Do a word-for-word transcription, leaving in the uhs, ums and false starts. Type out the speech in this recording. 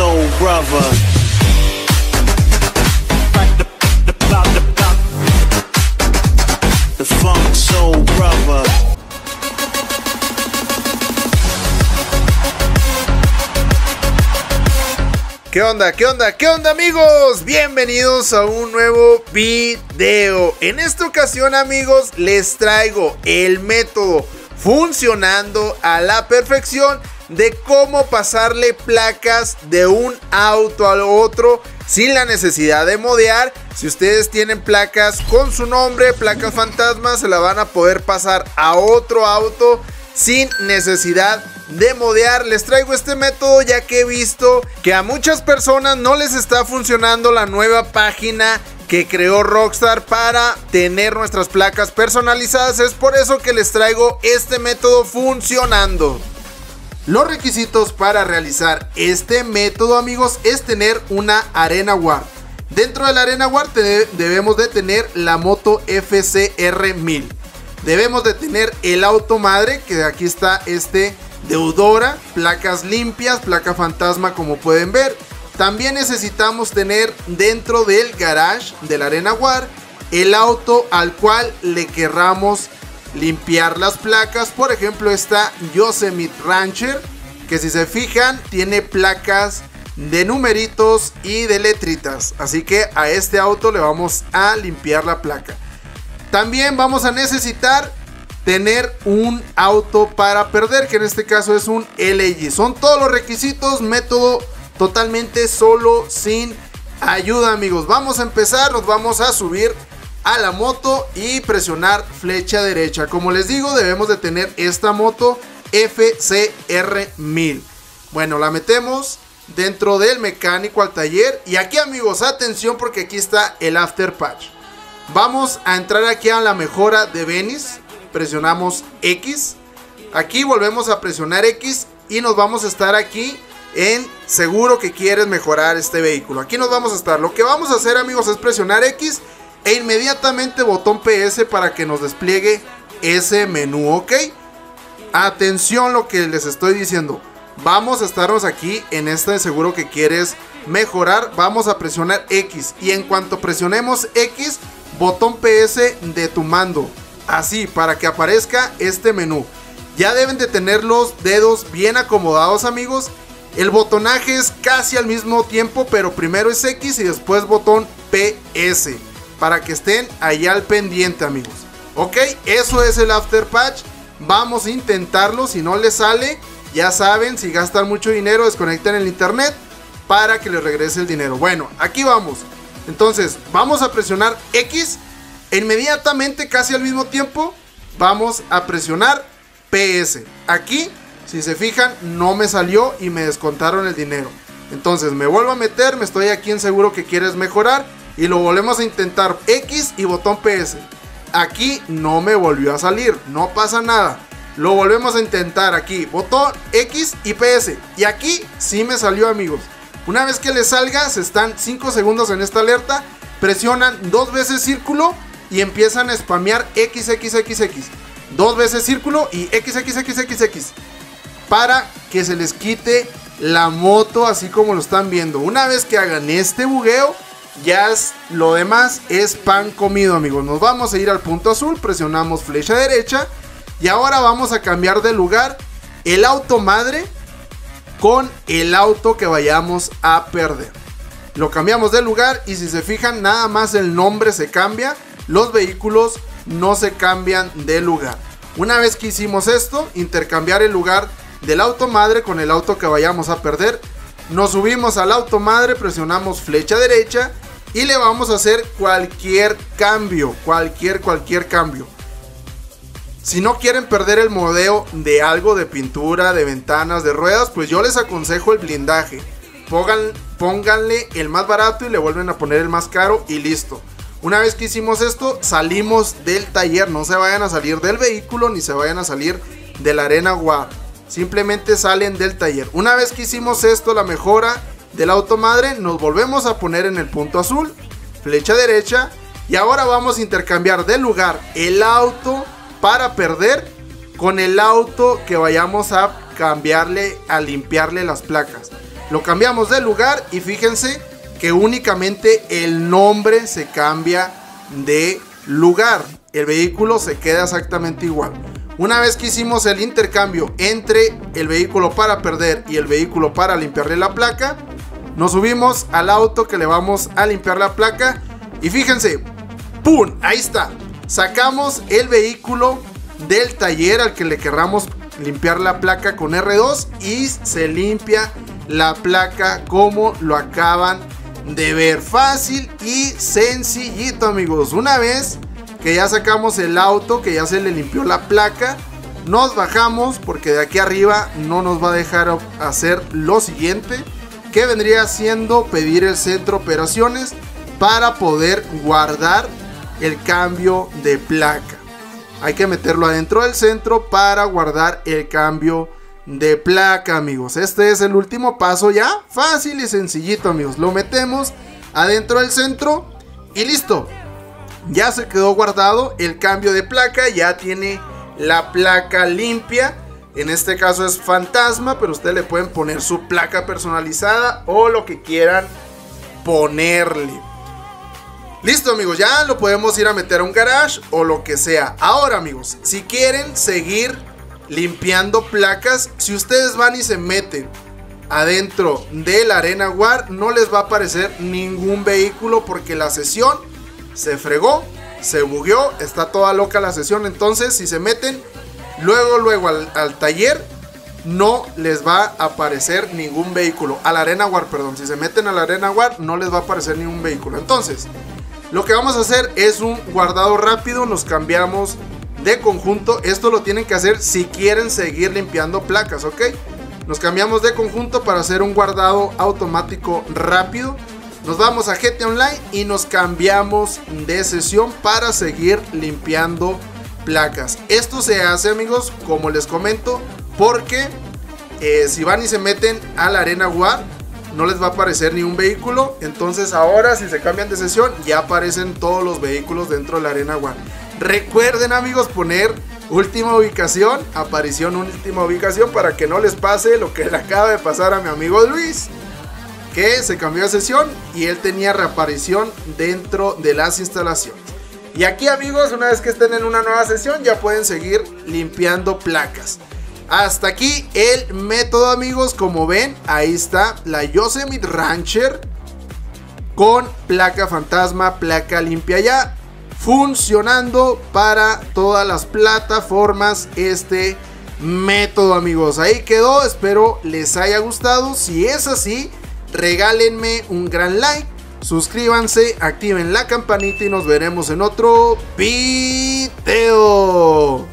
soul brother. The funk soul brother. ¿Qué onda? ¿Qué onda? ¿Qué onda, amigos? Bienvenidos a un nuevo video. En esta ocasión, amigos, les traigo el método funcionando a la perfección de cómo pasarle placas de un auto al otro sin la necesidad de modear. Si ustedes tienen placas con su nombre, placas fantasmas, se la van a poder pasar a otro auto sin necesidad de modear. Les traigo este método ya que he visto que a muchas personas no les está funcionando la nueva página que creó Rockstar para tener nuestras placas personalizadas. Es por eso que les traigo este método funcionando. Los requisitos para realizar este método, amigos, es tener una Arena War. Dentro de la Arena War debemos de tener la moto F C R mil. Debemos de tener el auto madre, que aquí está este Deudora, placas limpias, placa fantasma como pueden ver. También necesitamos tener dentro del garage de la Arena War el auto al cual le querramos limpiar las placas. Por ejemplo, está Yosemite Rancher, que si se fijan tiene placas de numeritos y de letritas, así que a este auto le vamos a limpiar la placa. También vamos a necesitar tener un auto para perder, que en este caso es un L G. Son todos los requisitos, método totalmente solo, sin ayuda, amigos. Vamos a empezar, nos vamos a subir a la moto y presionar flecha derecha. Como les digo, debemos de tener esta moto F C R mil. Bueno, la metemos dentro del mecánico al taller. Y aquí, amigos, atención, porque aquí está el after patch. Vamos a entrar aquí a la mejora de Venice, presionamos X, aquí volvemos a presionar X y nos vamos a estar aquí en seguro que quieres mejorar este vehículo. Aquí nos vamos a estar, lo que vamos a hacer, amigos, es presionar X e inmediatamente botón P S para que nos despliegue ese menú, ok. Atención lo que les estoy diciendo, vamos a estarnos aquí en este seguro que quieres mejorar, vamos a presionar X y en cuanto presionemos X, botón P S de tu mando, así para que aparezca este menú. Ya deben de tener los dedos bien acomodados, amigos. El botonaje es casi al mismo tiempo, pero primero es X y después botón P S, para que estén allá al pendiente, amigos. Ok, eso es el after patch. Vamos a intentarlo, si no les sale, ya saben, si gastan mucho dinero, desconectan el internet para que les regrese el dinero. Bueno, aquí vamos. Entonces vamos a presionar X, inmediatamente casi al mismo tiempo vamos a presionar P S. Aquí, si se fijan, no me salió y me descontaron el dinero. Entonces me vuelvo a meter, me estoy aquí en seguro que quieres mejorar y lo volvemos a intentar, X y botón P S. Aquí no me volvió a salir, no pasa nada, lo volvemos a intentar aquí, botón X y P S, y aquí sí me salió, amigos. Una vez que les salga, se están cinco segundos en esta alerta, presionan dos veces círculo y empiezan a spamear XXXX, dos veces círculo y XXXXX, para que se les quite la moto, así como lo están viendo. Una vez que hagan este bugueo, ya es, lo demás es pan comido, amigos. Nos vamos a ir al punto azul, presionamos flecha derecha y ahora vamos a cambiar de lugar el auto madre con el auto que vayamos a perder. Lo cambiamos de lugar y si se fijan, nada más el nombre se cambia, los vehículos no se cambian de lugar. Una vez que hicimos esto, intercambiar el lugar del auto madre con el auto que vayamos a perder, nos subimos al auto madre, presionamos flecha derecha y le vamos a hacer cualquier cambio, cualquier, cualquier cambio. Si no quieren perder el modelo de algo, de pintura, de ventanas, de ruedas, pues yo les aconsejo el blindaje. Pongan, pónganle el más barato y le vuelven a poner el más caro y listo. Una vez que hicimos esto, salimos del taller. No se vayan a salir del vehículo ni se vayan a salir de la Arena War. Simplemente salen del taller. Una vez que hicimos esto, la mejora del auto madre, nos volvemos a poner en el punto azul, flecha derecha. Y ahora vamos a intercambiar de lugar el auto para perder con el auto que vayamos a cambiarle, a limpiarle las placas. Lo cambiamos de lugar y fíjense que únicamente el nombre se cambia de lugar. El vehículo se queda exactamente igual. Una vez que hicimos el intercambio entre el vehículo para perder y el vehículo para limpiarle la placa, nos subimos al auto que le vamos a limpiar la placa. Y fíjense, ¡pum! Ahí está. Sacamos el vehículo del taller al que le querramos limpiar la placa con R dos y se limpia la placa como lo acaban de ver. Fácil y sencillito, amigos. Una vez que ya sacamos el auto, que ya se le limpió la placa, nos bajamos porque de aquí arriba no nos va a dejar hacer lo siguiente, que vendría siendo pedir el centro operaciones para poder guardar el cambio de placa. Hay que meterlo adentro del centro para guardar el cambio de placa, amigos. Este es el último paso ya, fácil y sencillito, amigos. Lo metemos adentro del centro y listo. Ya se quedó guardado el cambio de placa, ya tiene la placa limpia. En este caso es Fantasma, pero ustedes le pueden poner su placa personalizada o lo que quieran ponerle. Listo, amigos, ya lo podemos ir a meter a un garage o lo que sea. Ahora, amigos, si quieren seguir limpiando placas, si ustedes van y se meten adentro del Arena War, no les va a aparecer ningún vehículo porque la sesión se fregó, se bugueó, está toda loca la sesión. Entonces, si se meten luego, luego al, al taller, no les va a aparecer ningún vehículo. A la Arena War, perdón. Si se meten a la Arena War, no les va a aparecer ningún vehículo. Entonces, lo que vamos a hacer es un guardado rápido. Nos cambiamos de conjunto. Esto lo tienen que hacer si quieren seguir limpiando placas, ¿ok? Nos cambiamos de conjunto para hacer un guardado automático rápido. Nos vamos a G T Online y nos cambiamos de sesión para seguir limpiando placas. Esto se hace, amigos, como les comento, porque eh, si van y se meten a la Arena War, no les va a aparecer ni un vehículo. Entonces ahora, si se cambian de sesión, ya aparecen todos los vehículos dentro de la Arena War. Recuerden, amigos, poner última ubicación, aparición, última ubicación, para que no les pase lo que le acaba de pasar a mi amigo Luis, que se cambió de sesión y él tenía reaparición dentro de las instalaciones. Y aquí, amigos, una vez que estén en una nueva sesión, ya pueden seguir limpiando placas. Hasta aquí el método, amigos. Como ven, ahí está la Yosemite Rancher con placa fantasma, placa limpia ya, funcionando para todas las plataformas este método, amigos. Ahí quedó, espero les haya gustado. Si es así, regálenme un gran like, suscríbanse, activen la campanita y nos veremos en otro video.